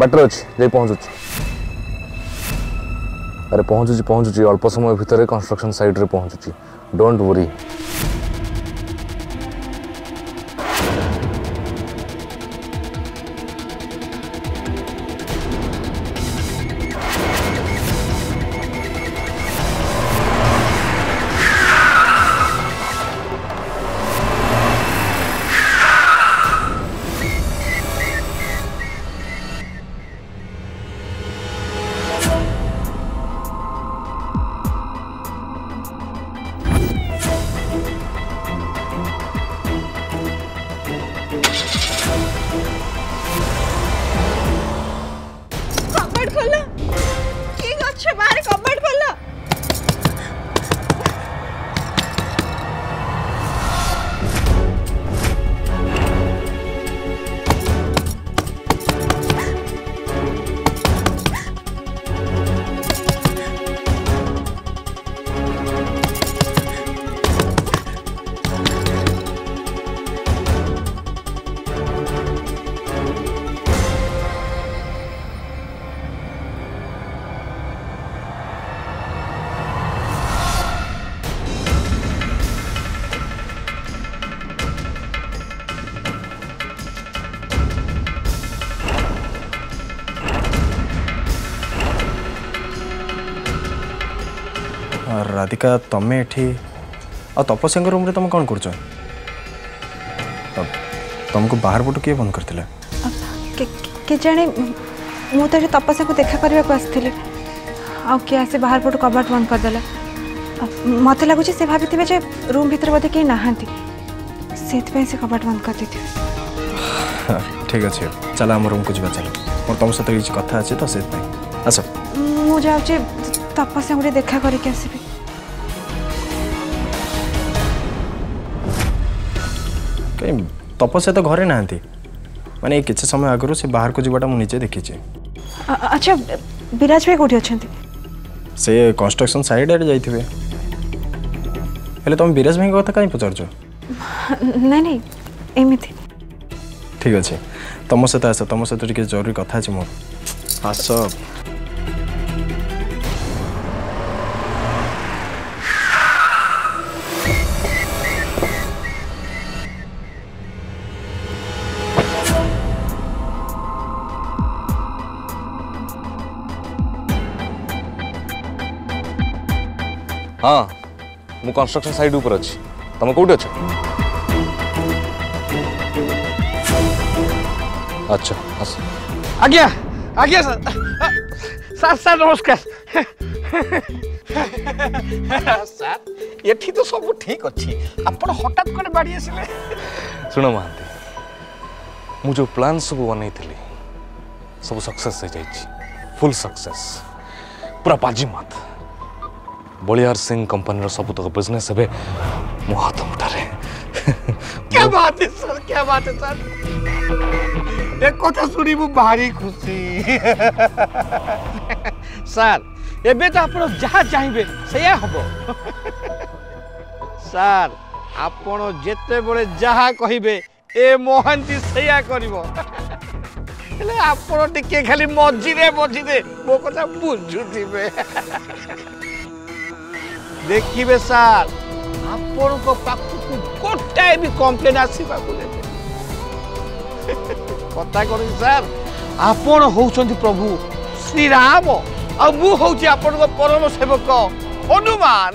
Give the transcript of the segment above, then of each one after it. Butter अच्छे अरे पहुँचुची अल्प समय भितर कंस्ट्रक्शन साइट रे पहुँचुची डोंट वरी। राधिका तुम्हें तपस्या रूम रे तुम कौन कर तुमको बाहर पटु किए फोन करते जाने मुझे तपस्या को देखा करने को आसती किए आसी बाहर पटु कबाट बंद करदेला मत लगुच से भाई रूम भर बोधे कहीं नहांती से कबाट बंद कर दी। ठीक अच्छे चल आम रूम को जी चल मोर तुम सहित किसी कथा अच्छे तो से आस मुझे तपस्या गोटे देखा करके आसबी। तपस्या तो घरे ना माने किसी समय आगुरी से बाहर को जीवाटा मुझे देखी। अच्छा विराज भाई कौटी अच्छा से कंस्ट्रक्शन साइड आड़े जाइए हेल्ले तुम विराज भाई कथा कहीं पचार ना नहीं एमती। ठीक अच्छे तुम सहित आस तुम सहित जरूरी कथा अच्छे मोर आस। हाँ मु कंस्ट्रक्शन साइट ऊपर अच्छी तुम कौटी अच्छ अच्छा आस आज्ञा आज्ञा सर सर नमस्कार सर ये तो सब ठीक अच्छी आपड़ हठात कर बाड़ी आसिले शुण महांती मु जो प्लान सब बनई थी सब सक्सेस हो जाइए फुल सक्सेस पूरा बाजी मत बलियार सिंह कंपनी सबुतक बिजनेस हे मो हाथ मुठारे। क्या बात है सर क्या बात है सर ये कथा सुनी मु भारी खुशी। सर एबे तो आप जहाँ चाहिए से हम सर आपण जेते बड़े जहाँ कहिबे ए मोहंती सेया करबो हेले आपण टिके खाली मजिरे मजिरे मो कथा बुझुथिबे देखिए सर आपण को गोटाए भी कम्प्लेन आसवा कथा कर सर आपण होउछंती प्रभु श्री राम आ मु होउछी आपण को परम सेवक Hanuman.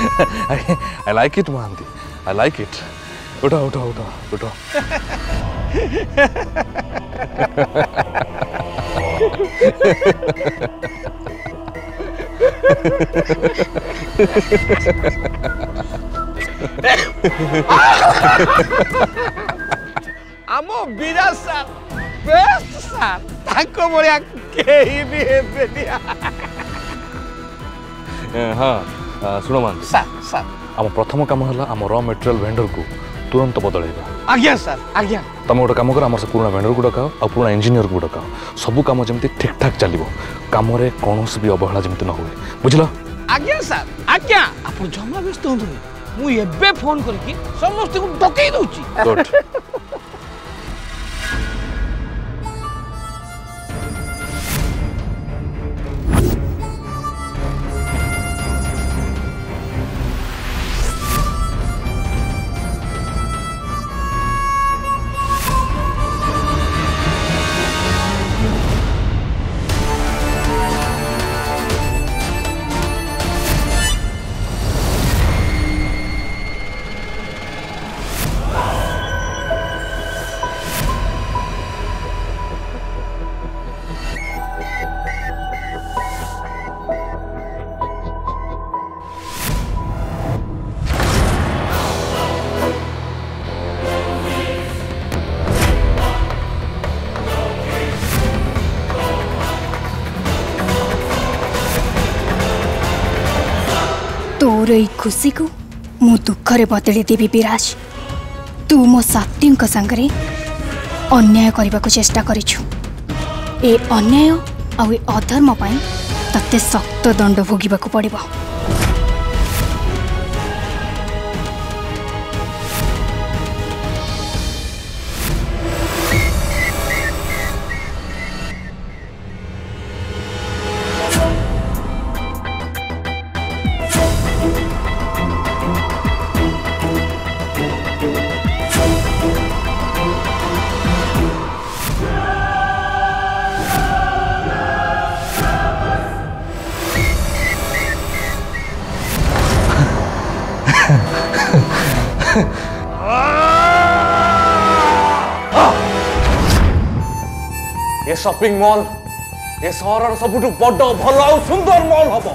I like it Mahanti, I like it. उठा उठा उठा उठा आम विराज सार बेस्ट सार ताको भरिया केही भी हेबेनिया हां सुनोमान सार सार आम प्रथम काम हला आम रॉ मटेरियल वेंडर को तुरंत बदलैबा आज्ञा सार आज्ञा तुम गोटे काम कर आम से पुराना वेंडर को डकाओ आ पुराना इंजीनियर को डकाओ सब काम जमते ठीक ठाक चलिबो काम रे कोनोस भी अवहेला जमते न होए बुझला आज्ञा सार आज्ञा आप जमा व्यस्त होंदो मु एबे फोन करके समस्त को डकई दोची गुड खुशी को मु दुख रे बदली देवी विराज तू मो साथी संगे अन्याय करने को चेष्टा करू ए अन्याय अधर्म पर ते सख्त दंड भोग पड़े शॉपिंग मॉल ये सहर सबुठ बड़ भल आ सुंदर मॉल हम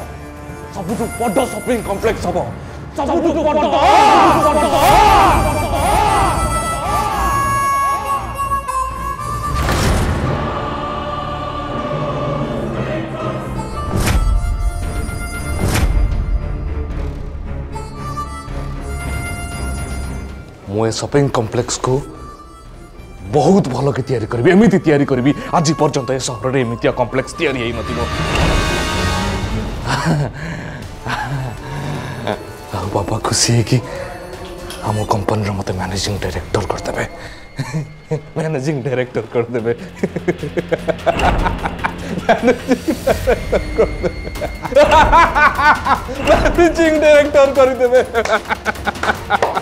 सबुठ बड़ शॉपिंग कॉम्प्लेक्स हम सबुठ बड़ मु शॉपिंग कॉम्प्लेक्स को बहुत भल के तैयारी करी एमती तैयारी करी आज पर्यंत ए सहर रे एमती कॉम्प्लेक्स तैयारी हेई नथिबो हां बाबा खुशी है कि हम कंपनी रो मते मैनेजिंग डायरेक्टर कर देबे मैनेजिंग डायरेक्टर कर देबे मैनेजिंग डायरेक्टर कर देबे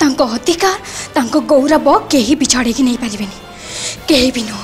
तांको अधिकार तांको गौरव केही भी छड़े की नहीं पारिबेनी केही भी नो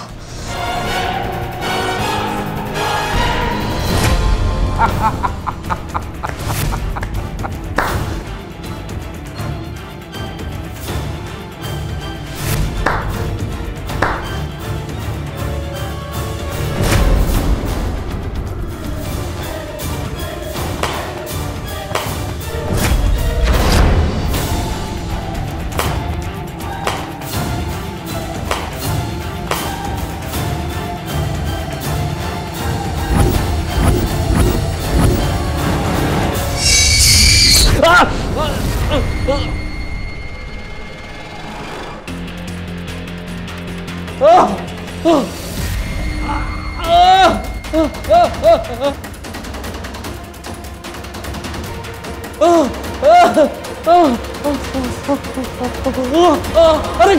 अरे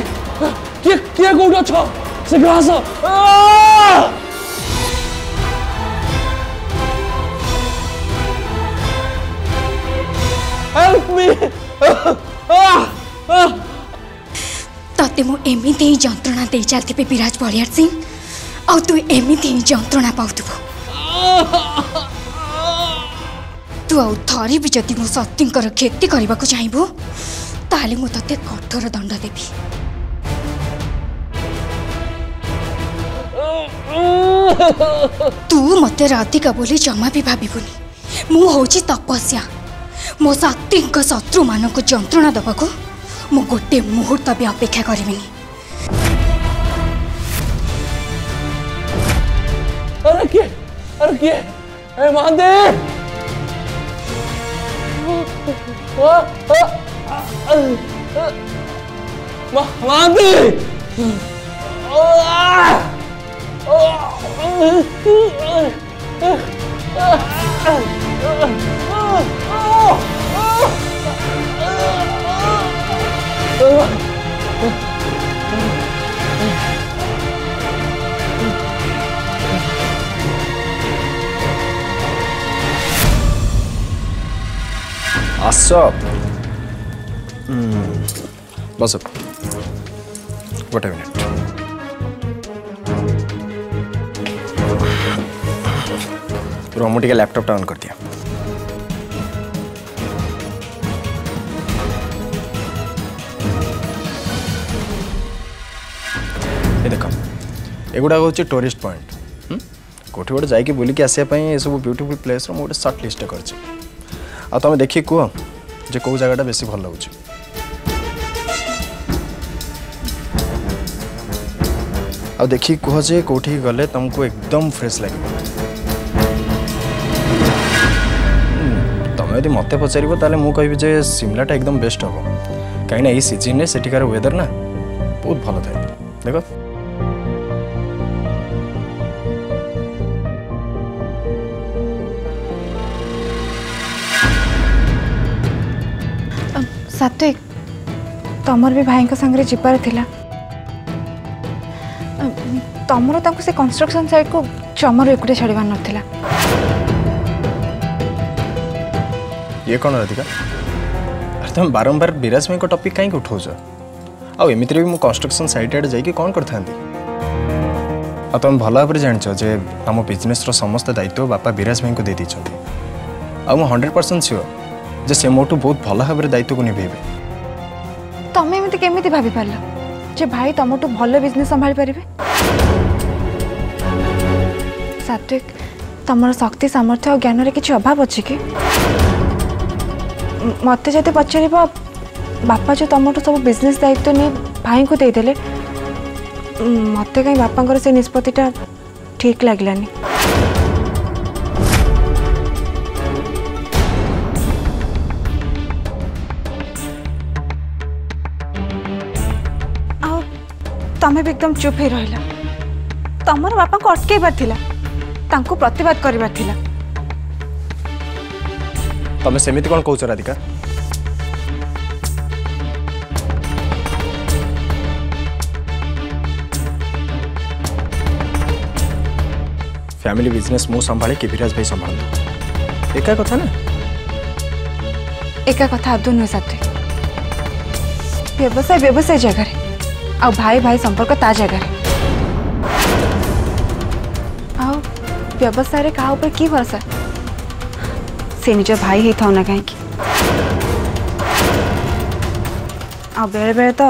क्या गोड़ा छो सिग्रासो हेल्प मी ते मु एमती जंत्रणा दे चलती पे विराज बलियार सिंह आ तू एमती जंत्रणा पाउथु तू आ थारी भी जति मु सत्य कर खेती करबा को चाहबो ताले मु तते कठोर दंड देबी तू मते राधिका बोली जमा भी भाबीबुनी मु होची तपस्या मो शक्ति को शत्रु मान को जंत्रणा दबा को मु गोटे मुहूर्त भी अपेक्षा करी आस बस गोटे मिनट रुह मुझे लैपटॉप ऑन कर दिया देख एगुड़ा हूँ टूरिस्ट पॉइंट कौटे गोटे जाइए बुलिकी आसपाई सब ब्यूटीफुल प्लेस रोटे सर्ट लिस्ट करें तुम देखिए कह जे कौ जगटा बेस भल लगुच देखिए कह जे कौटी गले तुमको एकदम फ्रेश लगे तुम यदि मत पचार मुझे कहबी सिमलाटा एकदम बेस्ट हम कहीं सीजन में सेठिकार वेदर ना बहुत भल था देखो सात्विक तमर भी भाई का संगरे जिपार थिला तमरो तक से कंस्ट्रक्शन साइट को चमर एकुटे छाड़वार नथिला ये कौन राधिका अरे तुम बारंबार विराज में को टॉपिक काई उठाओ आउ एम भी मुझे कंस्ट्रक्शन साइट आड़े जाइए कौन करता तुम भल भाव जाच जे आम बिजनेस समस्त दायित्व बापा विराज भाई को दे आ 100% सियोर जे से मोटू बहुत भल भाव दायित्व को निभेबे तुम्हें एमती केमिति भाबी पारल जे भाई तुमटू भल बिजनेस संभाल पारे सात्विक तुम शक्ति सामर्थ्य और ज्ञान कि अभाव अच्छे कि मत जब पचार बापा जो तुमटू सब बिजनेस दायित्व नहीं भाई को देदेले मत कहीं बापा से निष्पत्तिटा ठीक लगलानी तमें भी एकदम चुप ही रहा तुम बापा को अटके बार प्रतिवाद करिबार तमें सेमिति कौन कौच राधिका फैमिली बिजनेस मु संभाले कि विराज भाई संभाल एका कथा ना एका कथा आदु नुहे साथी व्यवसाय व्यवसाय जगह आ भाई भाई संपर्क ता जगह व्यवसाय क्या ऊपर कि भरोसा से निज भाई ही था ना कहीं आ बेले बेले तो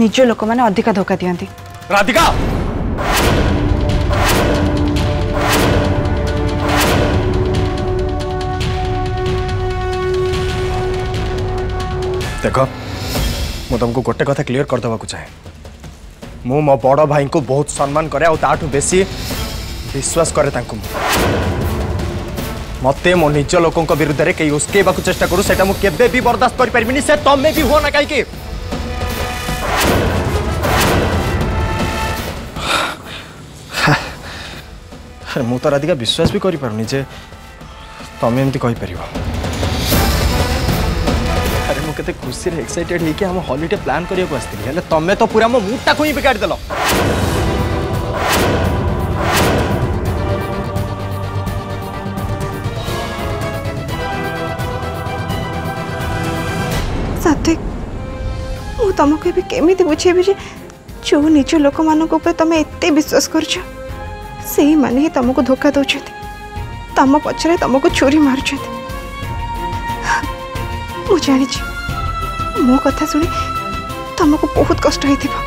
निज लोक मैंने अधिका धोखा दियंती राधिका देखो मु तुमको गोटे कथा क्लीयर करदेवा चाहे मु मो बड़ भाई को बहुत सम्मान करे आठ बेसी विश्वास करे मत मो निज लोकों विरुद्ध में कहीं उसकेवा चेष्टा करूँ से मुझे भी बर्दाश्त करें से तमें भी हो ना कहीं मुझे राधिका विश्वास भी करें तमें एमती कहीपर अरे मुझे खुशी एक्साइटेड होगी हम हॉलीडे प्लान करने तुम्हें तो पूरा मो मूड टाक ही बिगाड़ देल। सात्विक तुमको ये केमी बुझेबी जे जो निज लोक मान तुम एत विश्वास कर तुमको धोखा दौरान तुम पचर तुमको छुरी मार्च जानी मो कथा शुणी तुमको बहुत कष्ट होगा।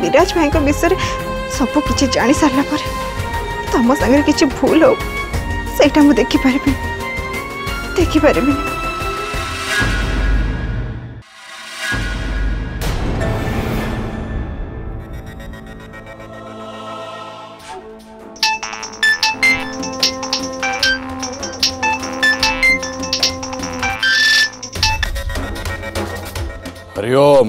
विराज भाई विषय सब किसी जानी सारा पर तुम सागर किसी भूल हो सहीटा मुझे देखिपार हरिओम।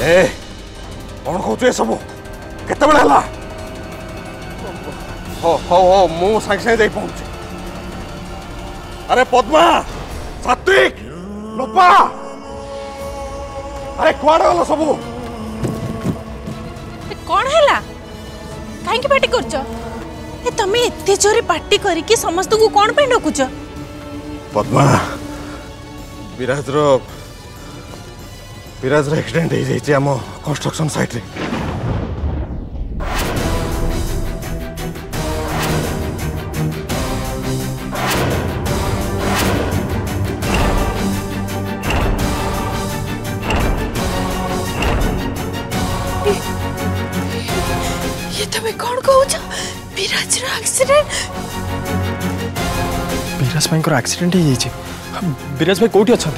ए कौन कहते सब केत बेला हो हो हो मु संग संग जाई पहुंचे। अरे पद्मा सात्विक लोपा अरे कौन गलो सब कौन हैला काहे की पार्टी करछो तमे एते जोरे पार्टी करिके समस्त को कोन पे नकुछ। पद्मा विराज रो एक्सीडेंट हे जाईचे हम कंस्ट्रक्शन साइट रे। ये तमे कोन कहूछ विराज रो एक्सीडेंट। विराज भाई को एक्सीडेंट हो जाइए। विराज भाई कोठी अच्छा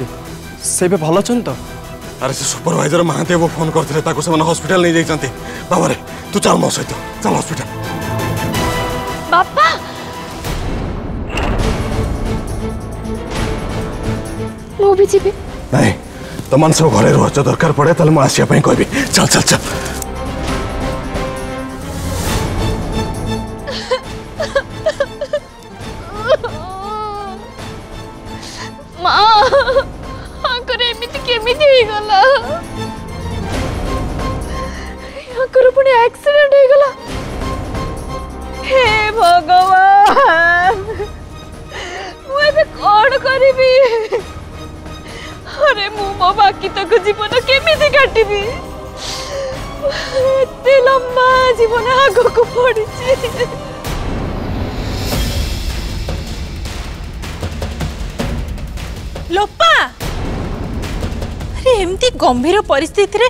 से भल अच्छा तो। अरे से सुपरवाइजर महांते वो फोन करते हॉस्पिटल नहीं जाते बाबा रे तू चल मो सहित चल हॉस्पिटल। बापा मो भी जीबी नहीं तुम सब घर रुच दरकार पड़े तो मुझे कहबी चल चल चल। एक्सीडेंट हो गला। हे भगवान मुझे कौन करी। अरे मो बाकी तक जीवन केमी काटबी एते लंबा जीवन आग को पड़ी। लोपा अरे एमती गंभीर परिस्थिति रे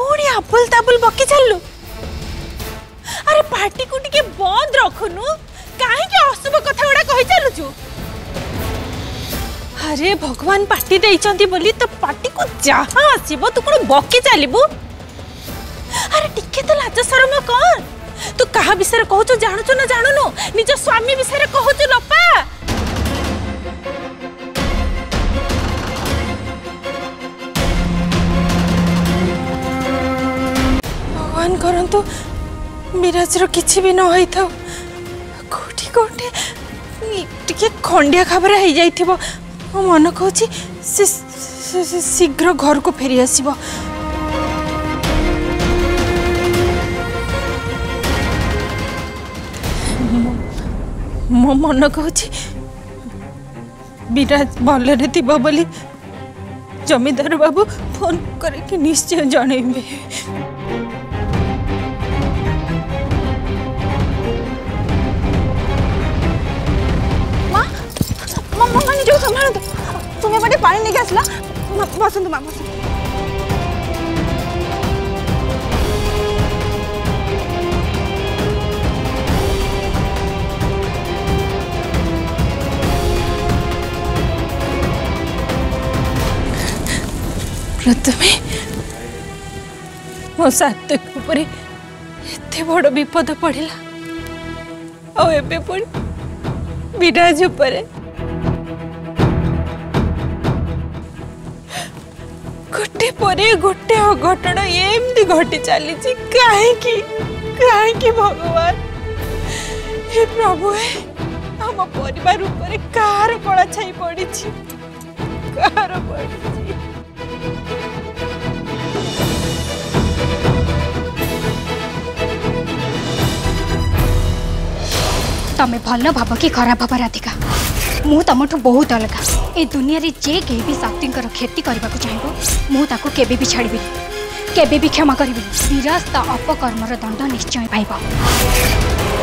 पूरी आबुल ताबुल बकी चलु। अरे पार्टी को टिके बंद रखनु काहे के अशुभ कथा उडा कहि चलु छु। अरे भगवान पार्टी देई चंती बोली तो पार्टी को जहां आसीबो तू कोन बकी चलिबो। अरे टिके तो लाज शरम कोन तू कहा विषय कहू छु जानु छु ना जानु नु निज स्वामी विषय कहू छु। लोपा भगवान करंतु विराज रो किसी भी न होई था कोठी कोठी टिके खंडिया खबर हो जाई थिबो मो मन कहूची शीघ्र घर को फेरी आसीबो। मो मन कहूची विराज भले रे थिबो बोली जमीदार बाबू फोन करके निश्चय जणैबे। तुम्हें बड़े पानी नहीं आसला बसंत माँ बस। प्रथमे मो सात्विक उपरे एते बड़ विपद पड़िला और एबे पण विराज उपरे गोटे पर गोटे अघटन एमती घटी चली। काहे की भगवान हे प्रभु आम परिवार ऊपर कार कला छाई पड़ी कार पड़ी तमें भल भाव कि खराब भाव राधिका मु तुमठू बहुत अलग ए दुनिया रे जे कहीं भी शक्ति क्षति करने को चाहब मुझे केवे भी छाड़ी केवे भी क्षमा करी विरासता अपकर्मर दंड निश्चय पाइब।